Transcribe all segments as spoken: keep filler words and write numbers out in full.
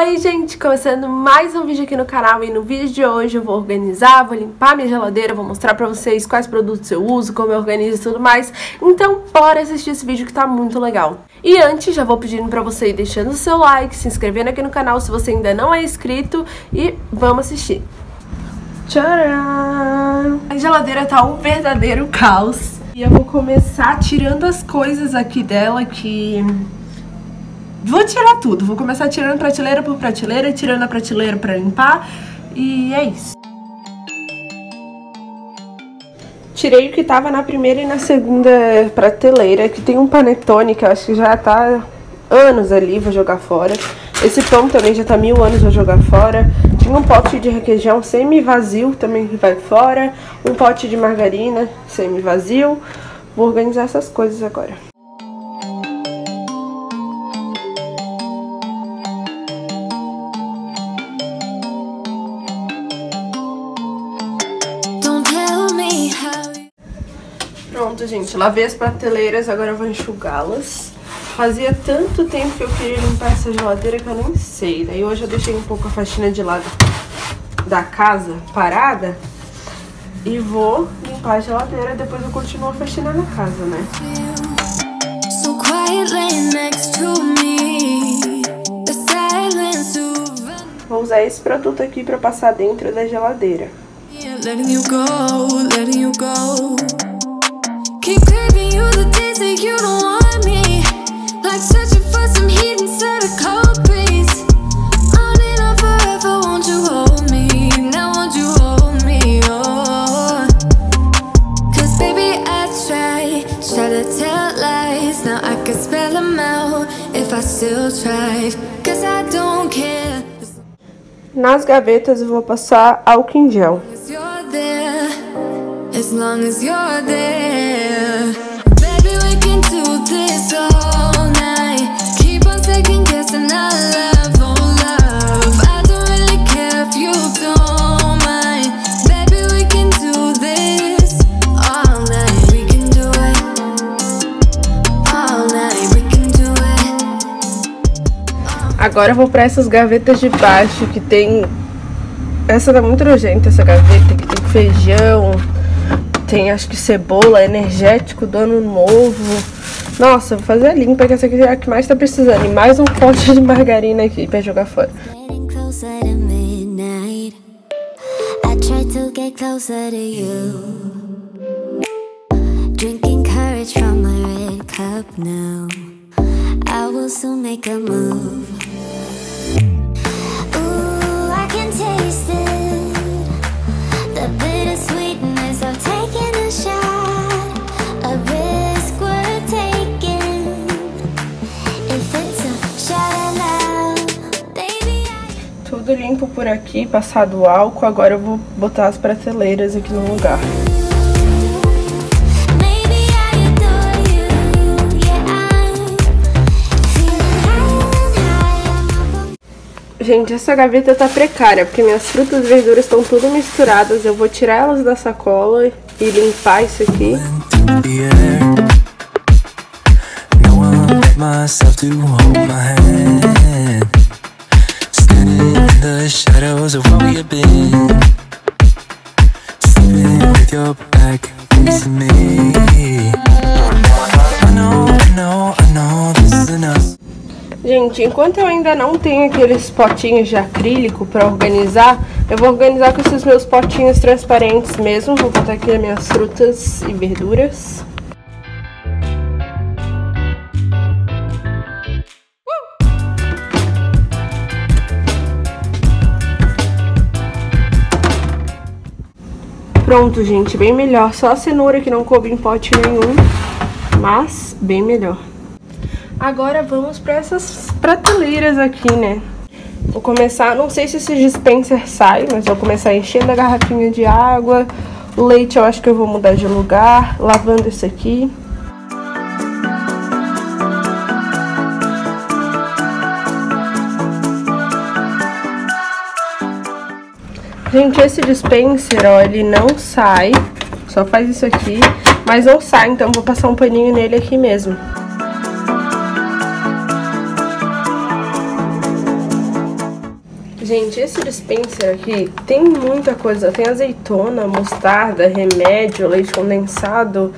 Oi gente, começando mais um vídeo aqui no canal, e no vídeo de hoje eu vou organizar, vou limpar minha geladeira, vou mostrar pra vocês quais produtos eu uso, como eu organizo e tudo mais, então bora assistir esse vídeo que tá muito legal. E antes já vou pedindo pra você ir deixando o seu like, se inscrevendo aqui no canal se você ainda não é inscrito e vamos assistir. Tcharam! A geladeira tá um verdadeiro caos e eu vou começar tirando as coisas aqui dela que... Vou tirar tudo, vou começar tirando prateleira por prateleira, tirando a prateleira pra limpar, e é isso. Tirei o que tava na primeira e na segunda prateleira, que tem um panetone que eu acho que já tá anos ali, vou jogar fora. Esse pão também já tá mil anos, vou jogar fora. Tinha um pote de requeijão semi-vazio também que vai fora, um pote de margarina semi-vazio. Vou organizar essas coisas agora. Pronto, gente, lavei as prateleiras, agora eu vou enxugá-las. Fazia tanto tempo que eu queria limpar essa geladeira que eu nem sei. Daí hoje eu deixei um pouco a faxina de lado da casa parada e vou limpar a geladeira, depois eu continuo a faxina na casa, né? Vou usar esse produto aqui pra passar dentro da geladeira. Nas gavetas eu vou passar álcool em gel. As long as you're there, baby, we can do this all night. Keep on second guessing our love, oh love. I don't really care if you don't mind. Baby, we can do this all night. We can do it all night. We can do it. Agora eu vou para essas gavetas de baixo que tem. Essa tá muito nojenta, essa gaveta que tem feijão. Tem, acho que cebola, energético do ano novo. Nossa, vou fazer a limpa, que essa aqui é a que mais tá precisando. E mais um pote de margarina aqui pra jogar fora. Tudo limpo por aqui, passado o álcool, agora eu vou botar as prateleiras aqui no lugar. Gente, essa gaveta tá precária, porque minhas frutas e verduras estão tudo misturadas. Eu vou tirar elas da sacola e limpar isso aqui. Gente, enquanto eu ainda não tenho aqueles potinhos de acrílico pra organizar, eu vou organizar com esses meus potinhos transparentes mesmo. Vou botar aqui as minhas frutas e verduras. Pronto, gente, bem melhor. Só a cenoura que não coube em pote nenhum, mas bem melhor. Agora vamos para essas prateleiras aqui, né? Vou começar, não sei se esse dispenser sai, mas vou começar enchendo a garrafinha de água. O leite eu acho que eu vou mudar de lugar, lavando isso aqui. Gente, esse dispenser, ó, ele não sai, só faz isso aqui, mas não sai, então vou passar um paninho nele aqui mesmo. Gente, esse dispenser aqui tem muita coisa. Tem azeitona, mostarda, remédio, leite condensado,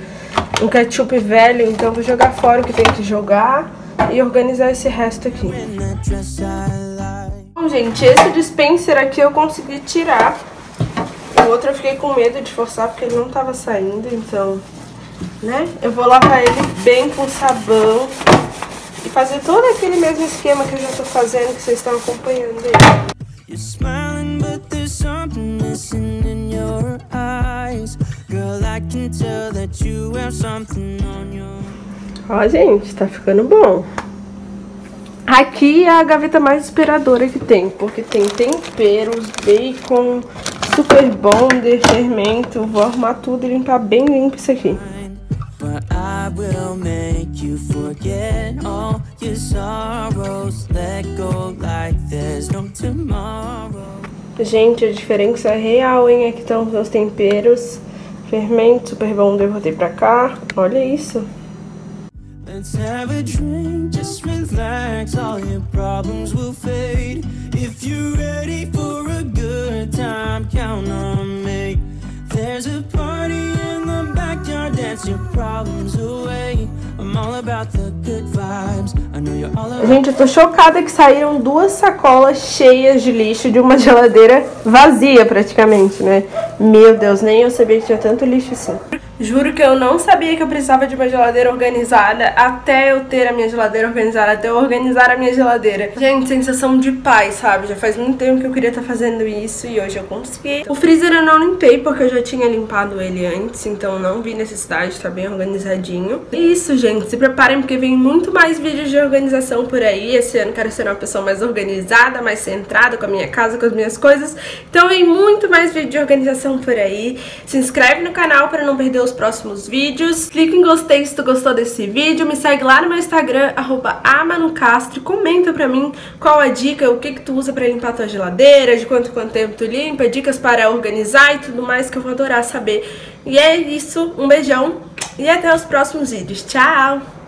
um ketchup velho. Então eu vou jogar fora o que tem que jogar e organizar esse resto aqui. Bom, gente, esse dispenser aqui eu consegui tirar. O outro eu fiquei com medo de forçar porque ele não tava saindo, então, né? Eu vou lavar ele bem com sabão e fazer todo aquele mesmo esquema que eu já tô fazendo, que vocês estão acompanhando aí. Ó, gente, tá ficando bom. Aqui é a gaveta mais inspiradora que tem, porque tem temperos, bacon, super bonder, fermento. Vou arrumar tudo e limpar bem limpo isso aqui. Gente, a diferença é real, hein? Aqui estão os meus temperos, fermento, super bonder, eu botei pra cá. Olha isso. Let's have a drink, just relax, all your problems will fade. If you're ready for a good time, count on me. There's a party in the backyard, dance your problems away. I'm all about the good vibes. I know you're all about... Gente, eu tô chocada que saíram duas sacolas cheias de lixo de uma geladeira vazia praticamente, né? Meu Deus, nem eu sabia que tinha tanto lixo assim. Juro que eu não sabia que eu precisava de uma geladeira organizada até eu ter a minha geladeira organizada, até eu organizar a minha geladeira. Gente, sensação de paz, sabe? Já faz muito tempo que eu queria estar fazendo isso e hoje eu consegui. O freezer eu não limpei porque eu já tinha limpado ele antes, então não vi necessidade, tá bem organizadinho. E isso, gente, se preparem porque vem muito mais vídeos de organização por aí. Esse ano quero ser uma pessoa mais organizada, mais centrada com a minha casa, com as minhas coisas. Então vem muito mais vídeo de organização por aí. Se inscreve no canal pra não perder os Os próximos vídeos, clica em gostei se tu gostou desse vídeo, me segue lá no meu Instagram arroba amanucastro, comenta pra mim qual a dica, o que que tu usa pra limpar tua geladeira, de quanto quanto tempo tu limpa, dicas para organizar e tudo mais que eu vou adorar saber. E é isso, um beijão e até os próximos vídeos, tchau!